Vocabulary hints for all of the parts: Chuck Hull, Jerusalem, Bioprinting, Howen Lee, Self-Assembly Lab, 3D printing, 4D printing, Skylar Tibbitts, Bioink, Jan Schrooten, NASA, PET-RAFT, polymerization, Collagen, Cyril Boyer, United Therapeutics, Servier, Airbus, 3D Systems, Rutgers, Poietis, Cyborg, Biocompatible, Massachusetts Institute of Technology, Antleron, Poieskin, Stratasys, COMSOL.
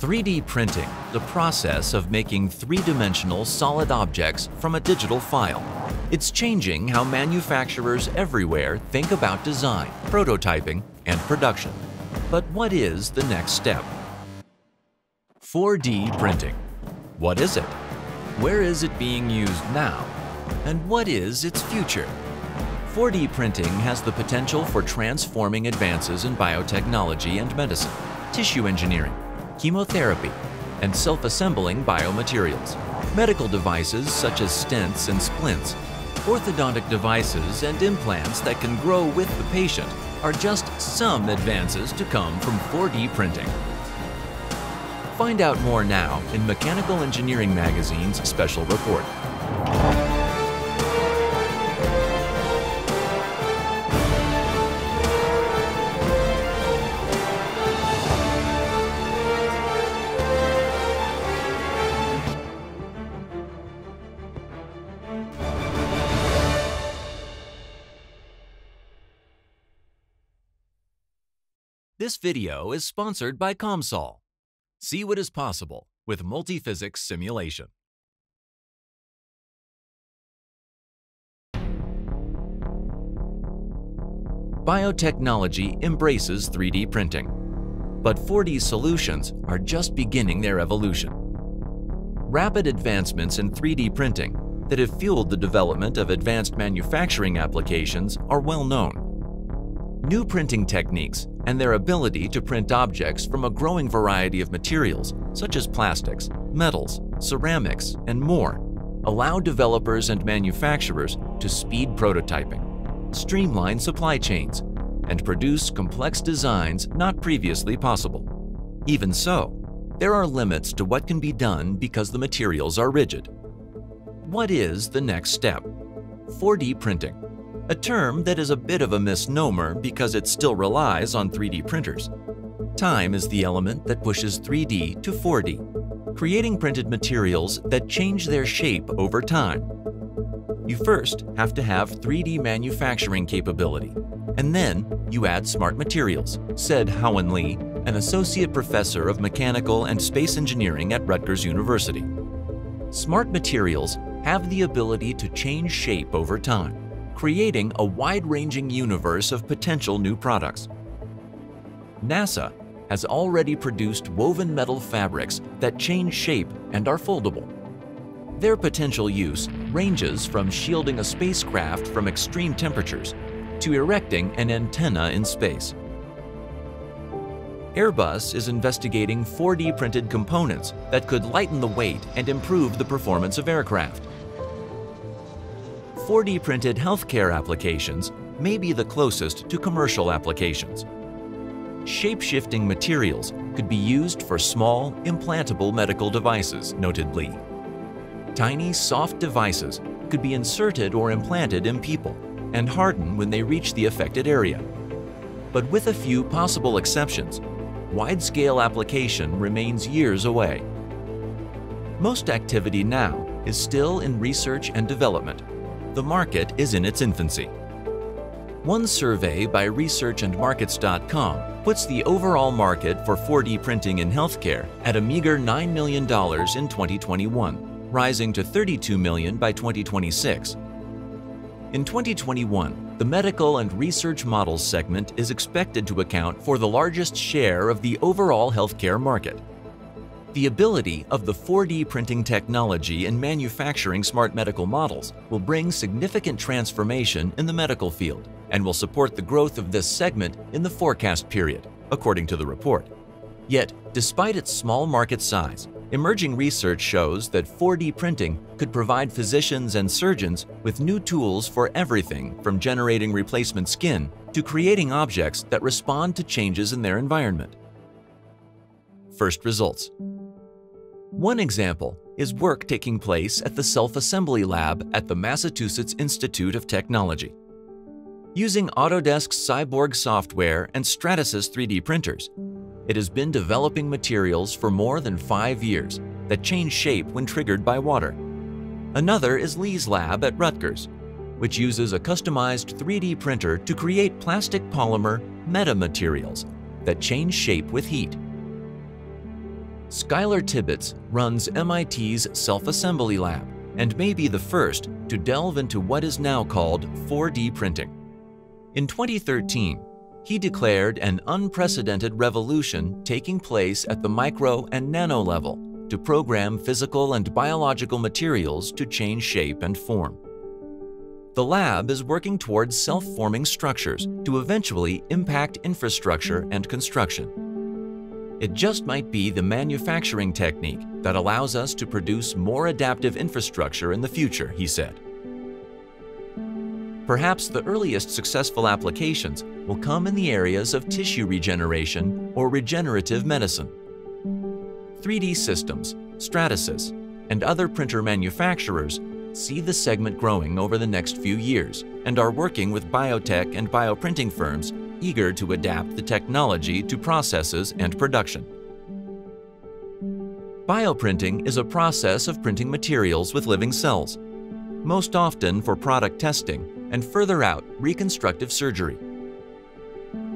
3D printing, the process of making three-dimensional solid objects from a digital file. It's changing how manufacturers everywhere think about design, prototyping, and production. But what is the next step? 4D printing. What is it? Where is it being used now? And what is its future? 4D printing has the potential for transforming advances in biotechnology and medicine, tissue engineering, chemotherapy, and self-assembling biomaterials, medical devices such as stents and splints, orthodontic devices and implants that can grow with the patient are just some advances to come from 4D printing. Find out more now in Mechanical Engineering Magazine's special report. This video is sponsored by COMSOL. See what is possible with multi-physics simulation. Biotechnology embraces 3D printing, but 4D solutions are just beginning their evolution. Rapid advancements in 3D printing that have fueled the development of advanced manufacturing applications are well known. New printing techniques and their ability to print objects from a growing variety of materials, such as plastics, metals, ceramics, and more, allow developers and manufacturers to speed prototyping, streamline supply chains, and produce complex designs not previously possible. Even so, there are limits to what can be done because the materials are rigid. What is the next step? 4D printing. A term that is a bit of a misnomer because it still relies on 3D printers. Time is the element that pushes 3D to 4D, creating printed materials that change their shape over time. You first have to have 3D manufacturing capability, and then you add smart materials, said Howen Lee, an associate professor of mechanical and space engineering at Rutgers University. Smart materials have the ability to change shape over time, creating a wide-ranging universe of potential new products. NASA has already produced woven metal fabrics that change shape and are foldable. Their potential use ranges from shielding a spacecraft from extreme temperatures to erecting an antenna in space. Airbus is investigating 4D printed components that could lighten the weight and improve the performance of aircraft. 4D printed healthcare applications may be the closest to commercial applications. Shape-shifting materials could be used for small, implantable medical devices, noted Lee. Tiny, soft devices could be inserted or implanted in people and harden when they reach the affected area. But with a few possible exceptions, wide-scale application remains years away. Most activity now is still in research and development. The market is in its infancy. One survey by researchandmarkets.com puts the overall market for 4D printing in healthcare at a meager $9 million in 2021, rising to $32 million by 2026. In 2021, the medical and research models segment is expected to account for the largest share of the overall healthcare market. The ability of the 4D printing technology in manufacturing smart medical models will bring significant transformation in the medical field and will support the growth of this segment in the forecast period, according to the report. Yet, despite its small market size, emerging research shows that 4D printing could provide physicians and surgeons with new tools for everything from generating replacement skin to creating objects that respond to changes in their environment. First results. One example is work taking place at the Self-Assembly Lab at the Massachusetts Institute of Technology. Using Autodesk's Cyborg software and Stratasys 3D printers, it has been developing materials for more than 5 years that change shape when triggered by water. Another is Lee's lab at Rutgers, which uses a customized 3D printer to create plastic polymer metamaterials that change shape with heat. Skylar Tibbitts runs MIT's Self-Assembly Lab and may be the first to delve into what is now called 4D printing. In 2013, he declared an unprecedented revolution taking place at the micro and nano level to program physical and biological materials to change shape and form. The lab is working towards self-forming structures to eventually impact infrastructure and construction. It just might be the manufacturing technique that allows us to produce more adaptive infrastructure in the future, he said. Perhaps the earliest successful applications will come in the areas of tissue regeneration or regenerative medicine. 3D Systems, Stratasys, and other printer manufacturers see the segment growing over the next few years and are working with biotech and bioprinting firms eager to adapt the technology to processes and production. Bioprinting is a process of printing materials with living cells, most often for product testing and further out, reconstructive surgery.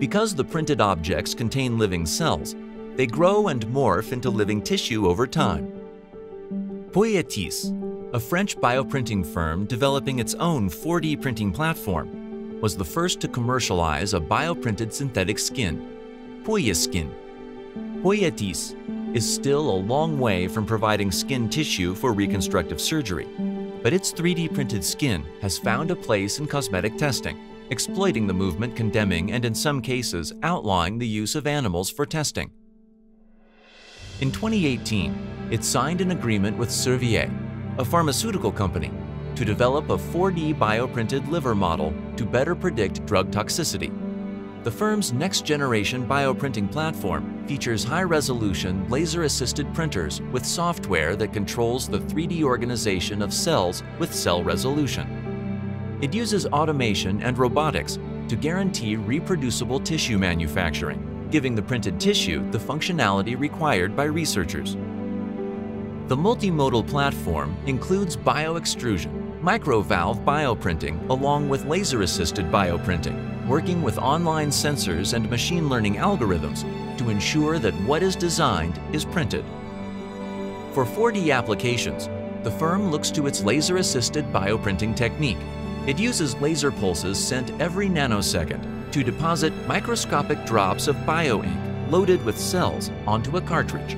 Because the printed objects contain living cells, they grow and morph into living tissue over time. Poietis, a French bioprinting firm developing its own 4D printing platform, was the first to commercialize a bioprinted synthetic skin, Poieskin. Poietis is still a long way from providing skin tissue for reconstructive surgery, but its 3D printed skin has found a place in cosmetic testing, exploiting the movement condemning and in some cases outlawing the use of animals for testing. In 2018, it signed an agreement with Servier, a pharmaceutical company, to develop a 4D bioprinted liver model to better predict drug toxicity. The firm's next-generation bioprinting platform features high-resolution, laser-assisted printers with software that controls the 3D organization of cells with cell resolution. It uses automation and robotics to guarantee reproducible tissue manufacturing, giving the printed tissue the functionality required by researchers. The multimodal platform includes bioextrusion, microvalve bioprinting, along with laser-assisted bioprinting, working with online sensors and machine learning algorithms to ensure that what is designed is printed. For 4D applications, the firm looks to its laser-assisted bioprinting technique. It uses laser pulses sent every nanosecond to deposit microscopic drops of bioink loaded with cells onto a cartridge.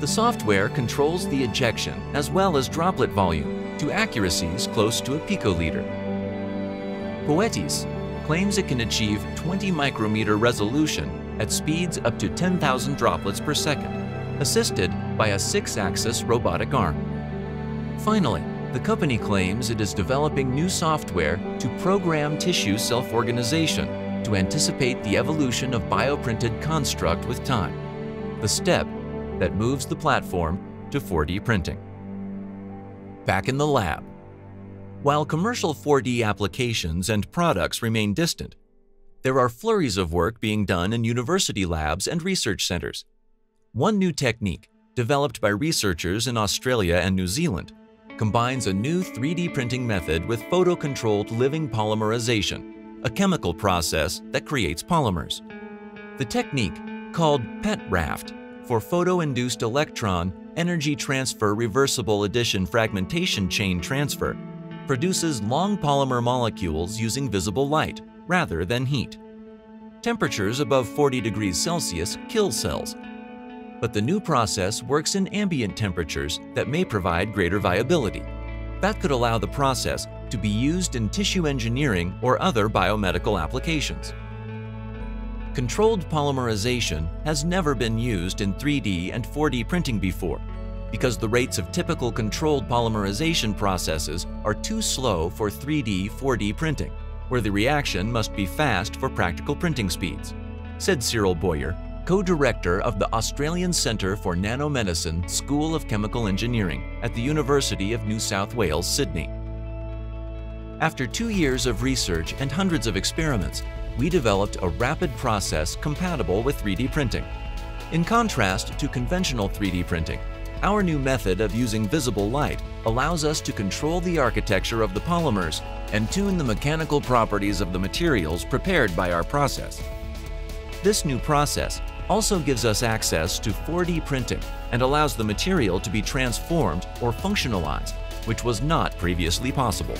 The software controls the ejection as well as droplet volume to accuracies close to a picoliter. Poietis claims it can achieve 20 micrometer resolution at speeds up to 10,000 droplets per second, assisted by a 6-axis robotic arm. Finally, the company claims it is developing new software to program tissue self-organization to anticipate the evolution of bioprinted construct with time, the step that moves the platform to 4D printing. Back in the lab. While commercial 4D applications and products remain distant, there are flurries of work being done in university labs and research centers. One new technique, developed by researchers in Australia and New Zealand, combines a new 3D printing method with photocontrolled living polymerization, a chemical process that creates polymers. The technique, called PET-RAFT, for photo-induced electron energy transfer reversible addition fragmentation chain transfer, produces long polymer molecules using visible light rather than heat. Temperatures above 40 degrees Celsius kill cells, but the new process works in ambient temperatures that may provide greater viability. That could allow the process to be used in tissue engineering or other biomedical applications. Controlled polymerization has never been used in 3D and 4D printing before, because the rates of typical controlled polymerization processes are too slow for 3D, 4D printing, where the reaction must be fast for practical printing speeds, said Cyril Boyer, co-director of the Australian Centre for Nanomedicine School of Chemical Engineering at the University of New South Wales, Sydney. After 2 years of research and hundreds of experiments, we developed a rapid process compatible with 3D printing. In contrast to conventional 3D printing, our new method of using visible light allows us to control the architecture of the polymers and tune the mechanical properties of the materials prepared by our process. This new process also gives us access to 4D printing and allows the material to be transformed or functionalized, which was not previously possible.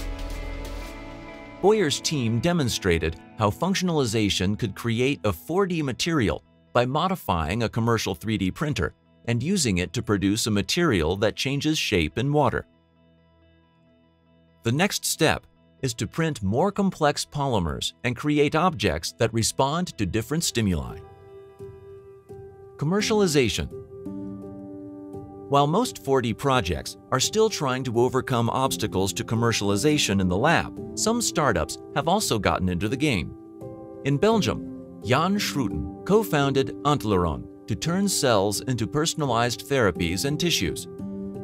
Boyer's team demonstrated how functionalization could create a 4D material by modifying a commercial 3D printer and using it to produce a material that changes shape in water. The next step is to print more complex polymers and create objects that respond to different stimuli. Commercialization. While most 4D projects are still trying to overcome obstacles to commercialization in the lab, some startups have also gotten into the game. In Belgium, Jan Schrooten co-founded Antleron to turn cells into personalized therapies and tissues.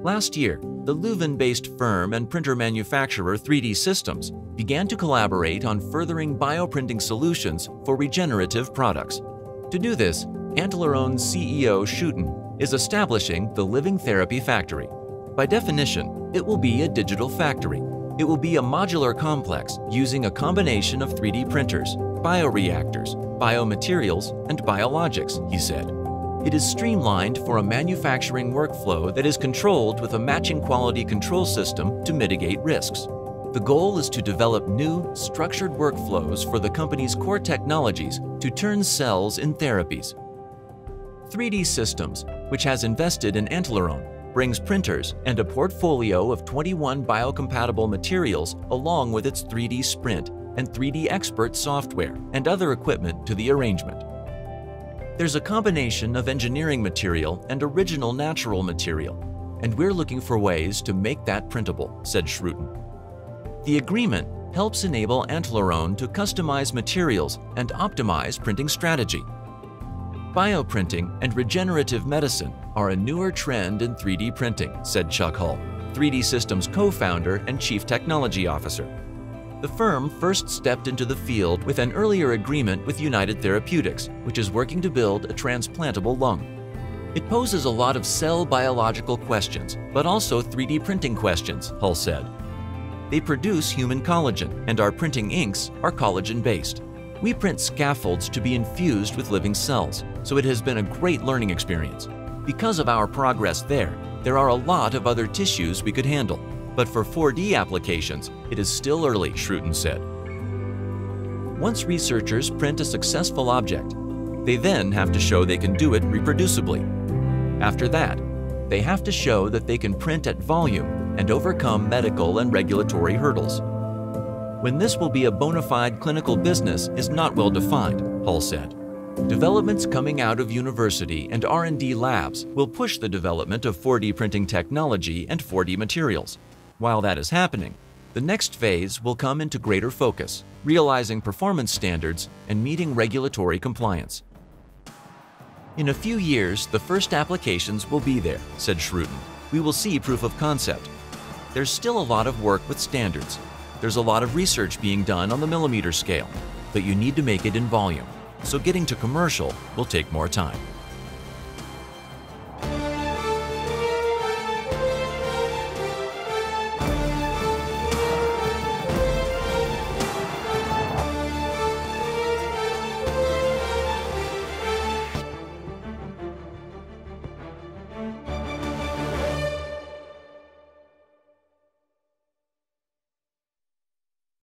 Last year, the Leuven-based firm and printer manufacturer 3D Systems began to collaborate on furthering bioprinting solutions for regenerative products. To do this, Antleron's CEO Schrooten is establishing the Living Therapy Factory. By definition, it will be a digital factory. It will be a modular complex using a combination of 3D printers, bioreactors, biomaterials, and biologics, he said. It is streamlined for a manufacturing workflow that is controlled with a matching quality control system to mitigate risks. The goal is to develop new, structured workflows for the company's core technologies to turn cells in therapies. 3D Systems, which has invested in Antleron, brings printers and a portfolio of 21 biocompatible materials along with its 3D Sprint and 3D Expert software and other equipment to the arrangement. There's a combination of engineering material and original natural material, and we're looking for ways to make that printable, said Schrooten. The agreement helps enable Antleron to customize materials and optimize printing strategy. Bioprinting and regenerative medicine are a newer trend in 3D printing, said Chuck Hull, 3D Systems co-founder and chief technology officer. The firm first stepped into the field with an earlier agreement with United Therapeutics, which is working to build a transplantable lung. It poses a lot of cell biological questions, but also 3D printing questions, Hull said. They produce human collagen, and our printing inks are collagen-based. We print scaffolds to be infused with living cells, so it has been a great learning experience. Because of our progress there, there are a lot of other tissues we could handle. But for 4D applications, it is still early, Schrooten said. Once researchers print a successful object, they then have to show they can do it reproducibly. After that, they have to show that they can print at volume and overcome medical and regulatory hurdles. When this will be a bona fide clinical business is not well defined, Hull said. Developments coming out of university and R&D labs will push the development of 4D printing technology and 4D materials. While that is happening, the next phase will come into greater focus, realizing performance standards and meeting regulatory compliance. In a few years, the first applications will be there, said Schrooten. We will see proof of concept. There's still a lot of work with standards. There's a lot of research being done on the millimeter scale, but you need to make it in volume, so getting to commercial will take more time.